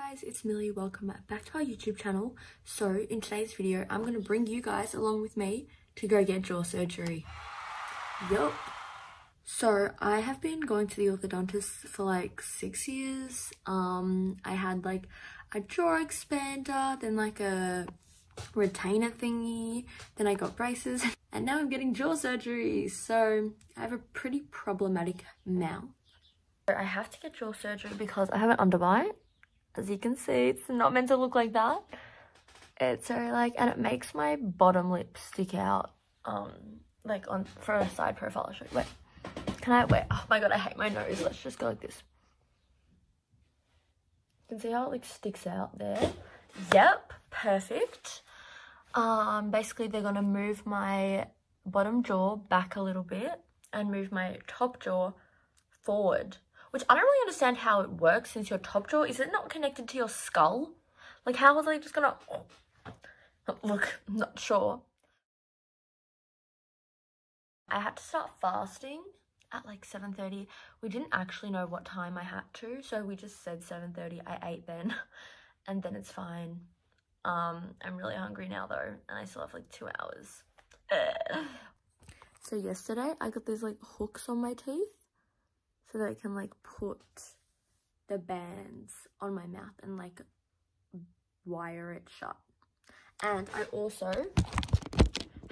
Guys, it's Millie. Welcome back to our YouTube channel. So in today's video I'm going to bring you guys along with me to go get jaw surgery. Yup. So I have been going to the orthodontist for like 6 years. I had like a jaw expander, then like a retainer thingy, then I got braces, and now I'm getting jaw surgery. So I have a pretty problematic mouth. So I have to get jaw surgery because I have an underbite. As you can see, it's not meant to look like that. It's so like, and it makes my bottom lip stick out, like on for a side profile. I'll show you. Wait, can I wait? Oh my god, I hate my nose. Let's just go like this. You can see how it like sticks out there. Yep, perfect. Basically they're gonna move my bottom jaw back a little bit and move my top jaw forward. Which I don't really understand how it works, since your top jaw, is it not connected to your skull? Like, how was I just gonna... Oh, look, I'm not sure. I had to start fasting at like 7:30. We didn't actually know what time I had to, so we just said 7:30. I ate then, and then it's fine. I'm really hungry now though, and I still have like 2 hours. So yesterday, I got these like hooks on my teeth, so that I can like put the bands on my mouth and like wire it shut. And I also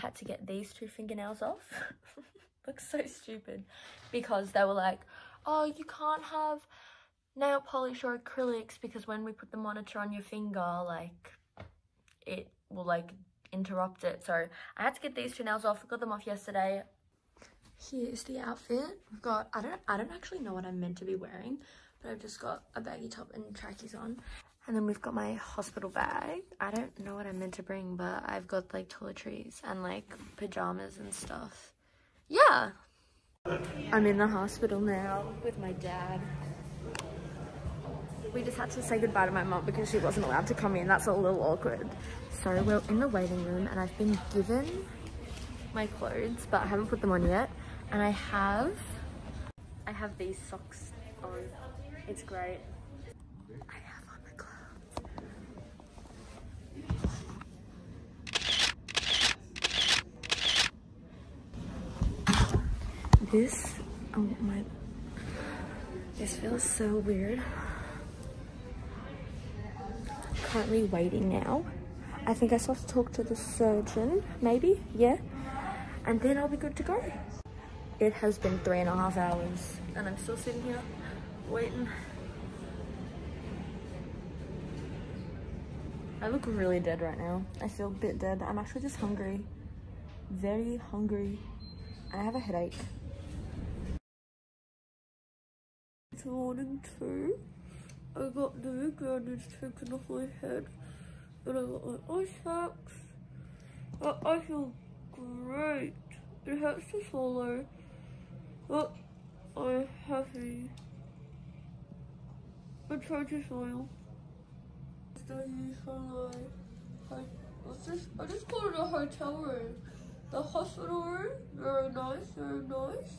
had to get these 2 fingernails off. Looks so stupid, because they were like, oh, you can't have nail polish or acrylics because when we put the monitor on your finger, like it will like interrupt it. So I had to get these 2 nails off. I got them off yesterday. Here's the outfit. We've got, I don't actually know what I'm meant to be wearing, but I've just got a baggy top and trackies on. And then we've got my hospital bag. I don't know what I'm meant to bring, but I've got like toiletries and like pajamas and stuff. Yeah. I'm in the hospital now with my dad. We just had to say goodbye to my mum because she wasn't allowed to come in. That's a little awkward. So we're in the waiting room and I've been given my clothes, but I haven't put them on yet. And I have these socks on. It's great. I have on the clothes. This, oh my, this feels so weird. Currently waiting now. I think I still have to talk to the surgeon, maybe, yeah. And then I'll be good to go. It has been 3.5 hours and I'm still sitting here waiting. I look really dead right now. I feel a bit dead. I'm actually just hungry. Very hungry. And I have a headache. It's morning too. I got the bandage taken off my head and I got my eye sacks. I feel great. It hurts to swallow, but I'm happy. I tried to smile. I just got in a hotel room. The hospital room, very nice, very nice.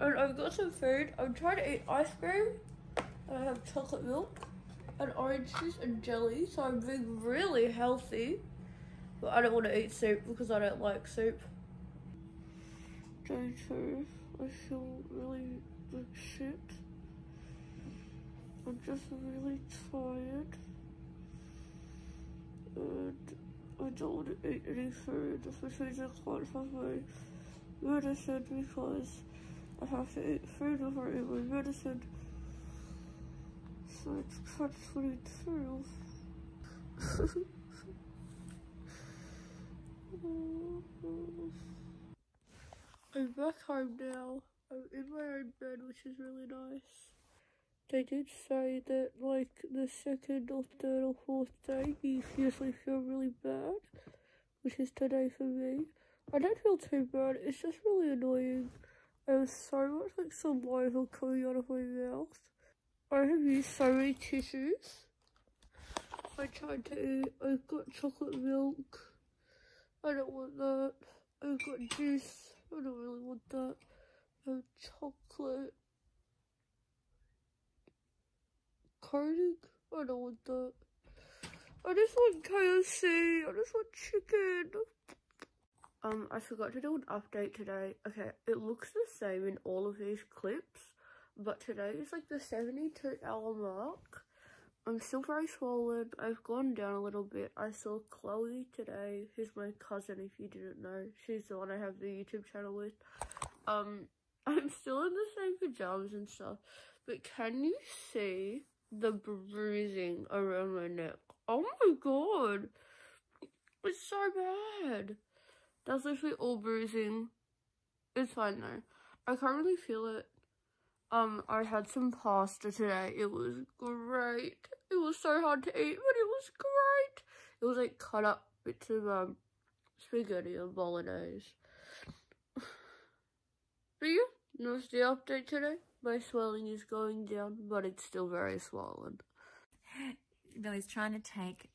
And I've got some food. I'm trying to eat ice cream. And I have chocolate milk and orange juice and jelly. So I'm being really healthy. But I don't want to eat soup because I don't like soup. Day 2, I feel really like shit. I'm just really tired. And I don't want to eat any food, especially since I can't have my medicine because I have to eat food before I eat my medicine. So it's catch 22. I'm back home now. I'm in my own bed, which is really nice. They did say that like the 2nd or 3rd or 4th day you usually feel really bad, which is today for me. I don't feel too bad, it's just really annoying. I have so much like saliva coming out of my mouth. I have used so many tissues. I tried to eat, I've got chocolate milk. I don't want that. I've got juice. I don't really want that. I have chocolate coating. I don't want that. I just want KFC. I just want chicken. I forgot to do an update today. Okay, it looks the same in all of these clips, but today is like the 72-hour mark. I'm still very swollen. I've gone down a little bit. I saw Chloe today, who's my cousin if you didn't know. She's the one I have the YouTube channel with. I'm still in the same pajamas and stuff, but can you see the bruising around my neck? Oh my god, it's so bad. That's literally all bruising. It's fine though. I can't really feel it. I had some pasta today. It was great. It was so hard to eat, but it was great. It was like cut up bits of spaghetti and bolognese. But yeah, that's the update today. My swelling is going down, but it's still very swollen. Lily's trying to take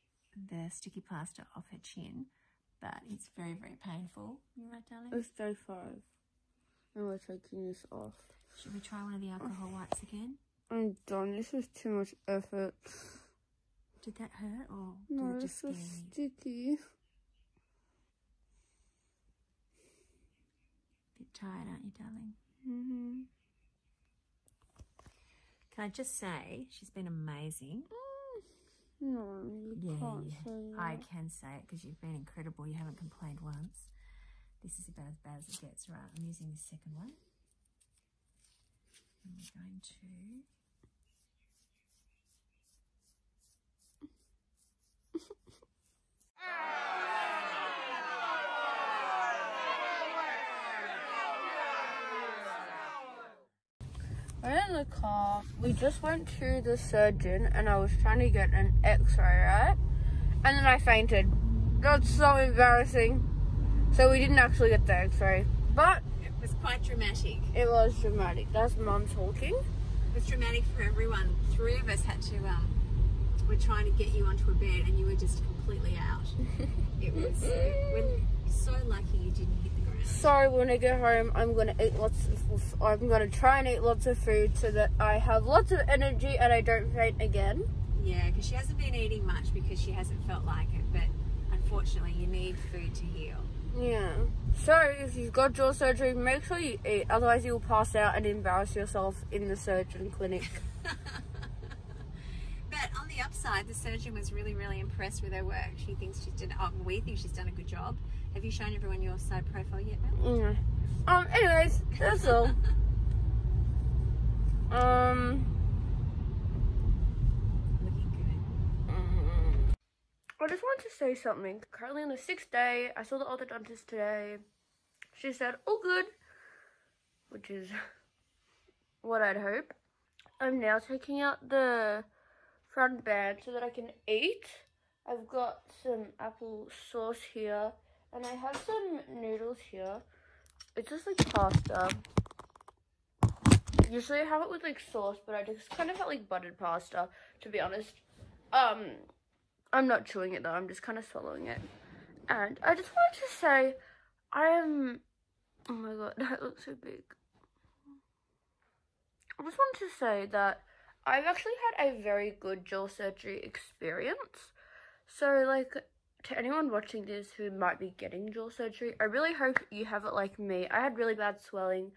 the sticky plaster off her chin, but it's very, very painful. You right, darling? It's day 5. And we're taking this off. Should we try one of the alcohol wipes again? I'm done. This is too much effort. Did that hurt or did it just scare you? No, it's so sticky. Bit tired, aren't you, darling? Mm-hmm. Can I just say she's been amazing? No, you can't say that. I can say it because you've been incredible. You haven't complained once. This is about as bad as it gets. Right, I'm using this second one. And we're going to... We're in the car. We just went to the surgeon and I was trying to get an x-ray, right? And then I fainted. That's so embarrassing. So we didn't actually get the x-ray, but it was quite dramatic. It was dramatic. That's mum talking. It was dramatic for everyone. 3 of us had to we're trying to get you onto a bed and you were just completely out. It was we're so lucky you didn't hit the ground. So when I get home I'm gonna try and eat lots of food so that I have lots of energy and I don't faint again. Yeah, because she hasn't been eating much because she hasn't felt like it, but unfortunately you need food to heal. Yeah, so if you've got jaw surgery, make sure you eat, otherwise you'll pass out and embarrass yourself in the surgeon clinic. But on the upside, the surgeon was really, really impressed with her work. She thinks she's done, we think she's done a good job. Have you shown everyone your side profile yet, Mel? No. Anyways, that's all. I just wanted to say something. Currently on the 6th day, I saw the orthodontist today. She said, all good, which is what I'd hope. I'm now taking out the front band so that I can eat. I've got some apple sauce here, and I have some noodles here. It's just like pasta. Usually I have it with like sauce, but I just kind of had like buttered pasta, to be honest. I'm not chewing it though, I'm just kind of swallowing it. And I just wanted to say, oh my god, that looks so big. I just wanted to say that I've actually had a very good jaw surgery experience. So like, to anyone watching this who might be getting jaw surgery, I really hope you have it like me. I had really bad swelling,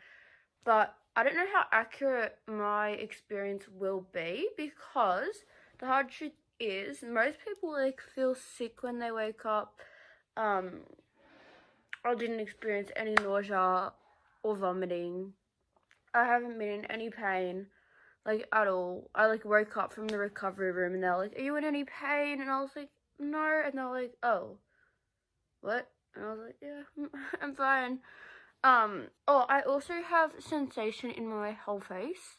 but I don't know how accurate my experience will be because the hard truth is most people like feel sick when they wake up. I didn't experience any nausea or vomiting. I haven't been in any pain like at all. I like woke up from the recovery room and they're like, are you in any pain? And I was like, no. And they're like, oh, what? And I was like, yeah, I'm fine. Oh, I also have sensation in my whole face.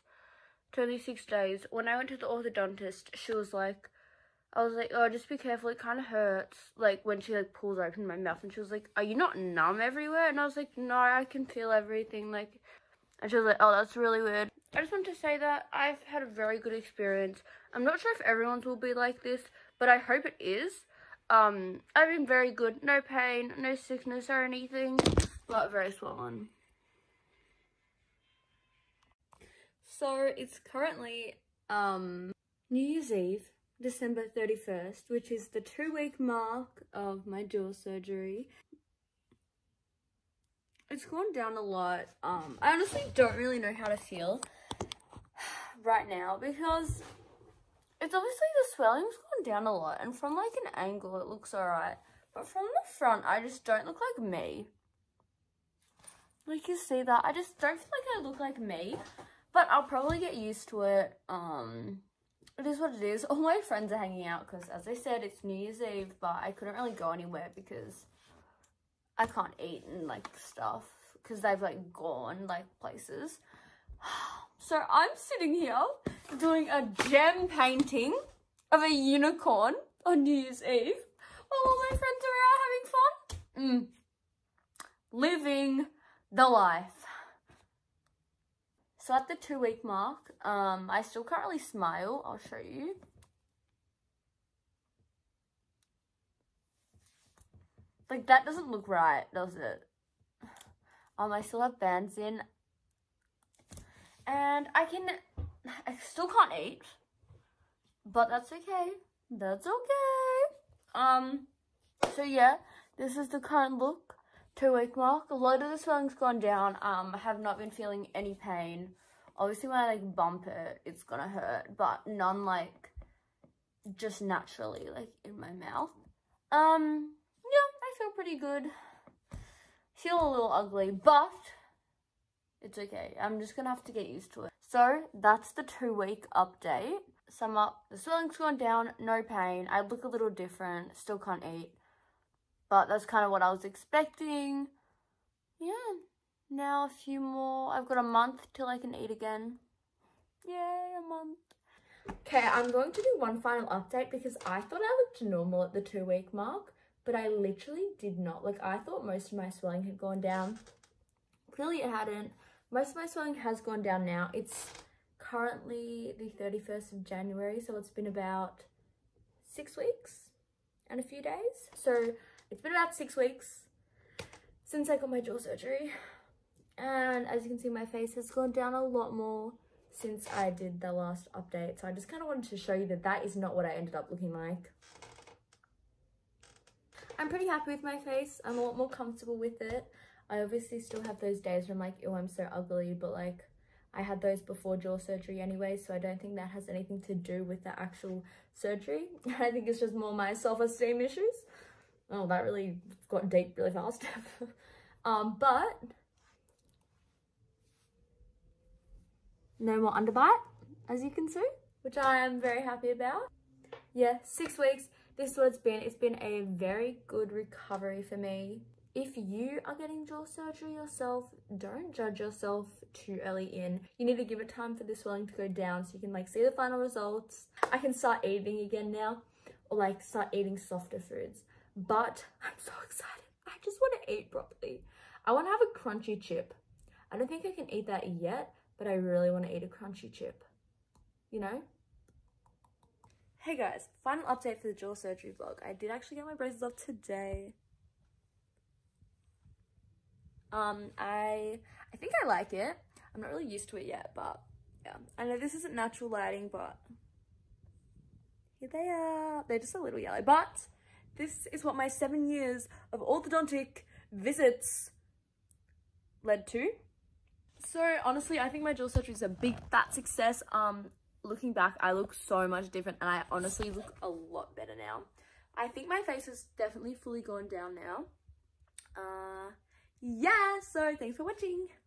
26 days. When I went to the orthodontist, she was like, I was like, oh, just be careful, it kind of hurts, like, when she, like, pulls open my mouth, and she was like, are you not numb everywhere? And I was like, no, I can feel everything, like, and she was like, oh, that's really weird. I just want to say that I've had a very good experience. I'm not sure if everyone's will be like this, but I hope it is. I've been very good, no pain, no sickness or anything, but very swollen. So, it's currently, New Year's Eve. December 31st, which is the 2-week mark of my jaw surgery. It's gone down a lot. I honestly don't really know how to feel right now because it's obviously the swelling's gone down a lot, and from like an angle it looks alright, but from the front I just don't look like me. Like, you see that? I just don't feel like I look like me, but I'll probably get used to it. It is what it is. All my friends are hanging out because, as I said, it's New Year's Eve, but I couldn't really go anywhere because I can't eat and, like, stuff because they've, like, gone, like, places. So I'm sitting here doing a gem painting of a unicorn on New Year's Eve while all my friends are out having fun. Living the life. So at the 2-week mark, I still can't really smile. I'll show you. Like, that doesn't look right, does it? I still have bands in. And I still can't eat. But that's okay. That's okay. So yeah, this is the current look. 2-week mark. A lot of the swelling's gone down. I have not been feeling any pain. Obviously when I like bump it, it's gonna hurt, but none like just naturally like in my mouth. Yeah, I feel pretty good. Feel a little ugly, but it's okay. I'm just gonna have to get used to it. So that's the 2-week update. Sum up, the swelling's gone down, no pain. I look a little different, still can't eat. But that's kind of what I was expecting. Yeah. Now a few more. I've got a month till I can eat again. Yay, a month. Okay, I'm going to do one final update because I thought I looked normal at the 2-week mark. But I literally did not. Like, I thought most of my swelling had gone down. Clearly it hadn't. Most of my swelling has gone down now. It's currently the 31st of January. So it's been about 6 weeks and a few days. So it's been about 6 weeks since I got my jaw surgery, and as you can see, my face has gone down a lot more since I did the last update. So I just kind of wanted to show you that that is not what I ended up looking like. I'm pretty happy with my face. I'm a lot more comfortable with it. I obviously still have those days where I'm like, oh, I'm so ugly, but like I had those before jaw surgery anyway, so I don't think that has anything to do with the actual surgery. I think it's just more my self-esteem issues. Oh, that really got deep really fast. But no more underbite, as you can see, which I am very happy about. Yeah, 6 weeks. This is what it's been. It's been a very good recovery for me. If you are getting jaw surgery yourself, don't judge yourself too early in. You need to give it time for the swelling to go down so you can like see the final results. I can start eating again now, or like start eating softer foods. But I'm so excited. I just want to eat properly. I want to have a crunchy chip. I don't think I can eat that yet, but I really want to eat a crunchy chip, you know? Hey guys, final update for the jaw surgery vlog. I did actually get my braces off today. I think I like it. I'm not really used to it yet, but yeah. I know this isn't natural lighting, but here they are. They're just a little yellow, but this is what my 7 years of orthodontic visits led to. So honestly, I think my jaw surgery is a big fat success. Looking back, I look so much different, and I honestly look a lot better now. I think my face has definitely fully gone down now. Yeah, so thanks for watching.